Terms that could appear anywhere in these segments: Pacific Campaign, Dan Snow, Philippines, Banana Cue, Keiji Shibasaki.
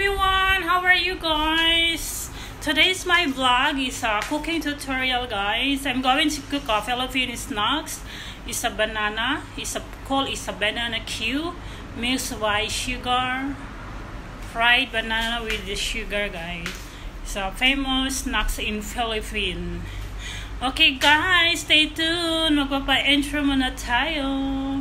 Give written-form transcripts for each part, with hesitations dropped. everyone, how are you guys? Today's my vlog is a cooking tutorial, guys. I'm going to cook a Philippine snacks. It's a banana. It's called banana cue, mixed with sugar, fried banana with the sugar, guys. It's a famous snacks in Philippines. Okay, guys, stay tuned. Magpapa-intro muna tayo.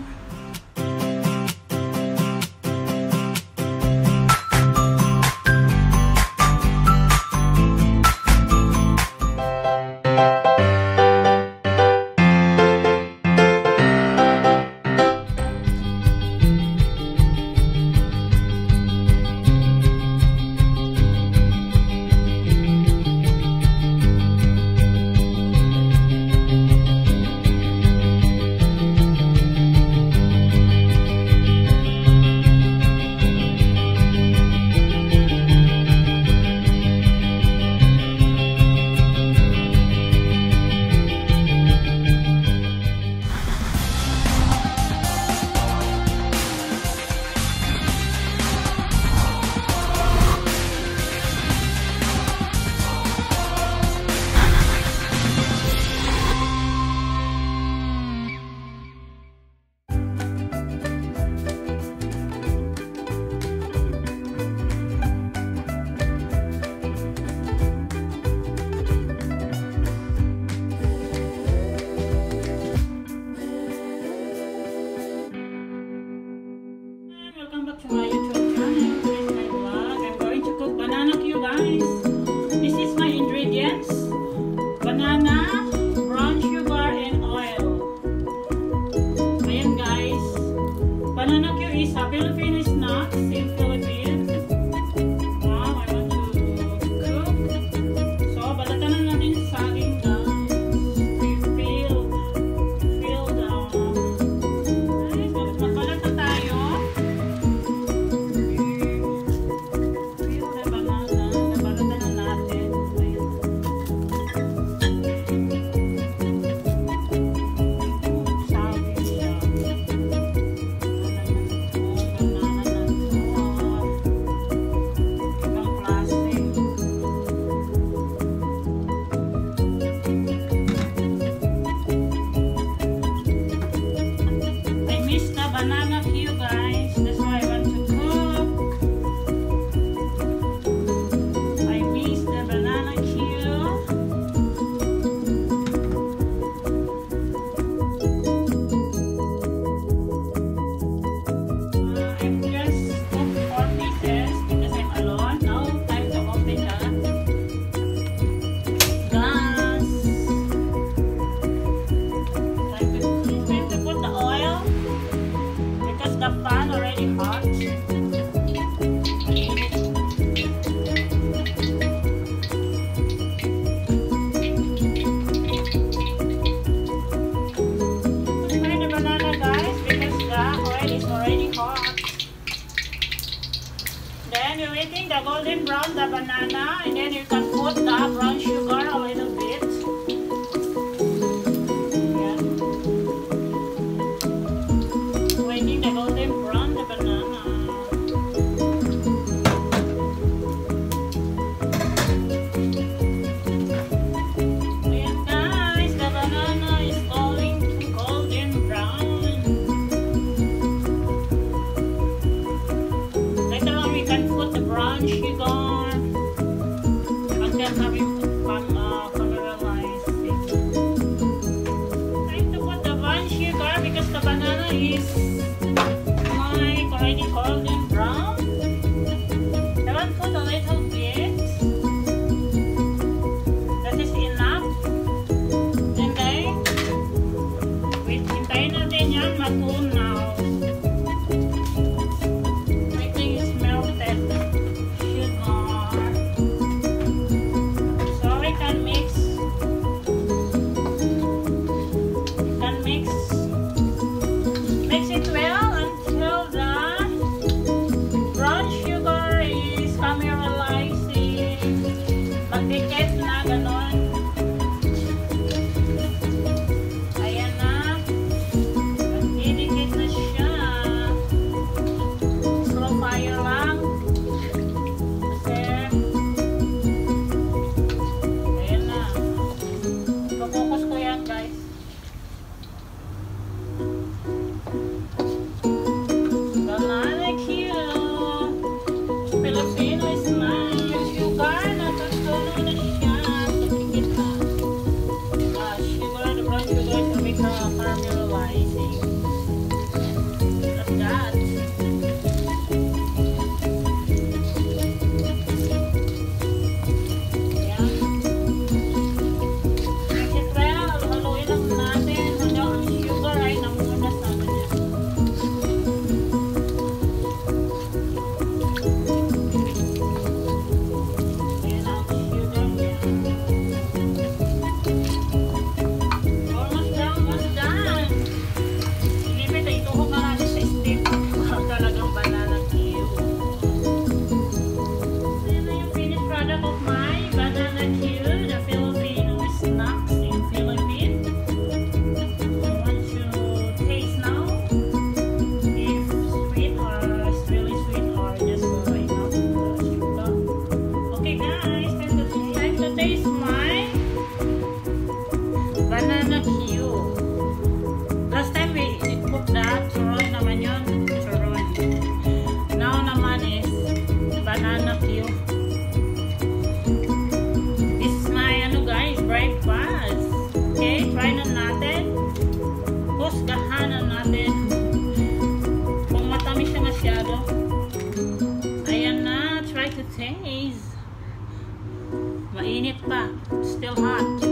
Golden brown the banana, and then you can put the brown sugar a little bit. Yeah. Waiting the golden brown the banana. And guys, the banana is going to golden brown. Later on we can put the brown sugar. And then we put Banana Cue. Last time we cook that, churros naman yun, churros. Now naman is Banana Cue. This is my, guys, breakfast. Okay, try na natin. Husgahan na natin. Kung matamis na masyado. Ayan na, try to taste. Mainit pa, still hot.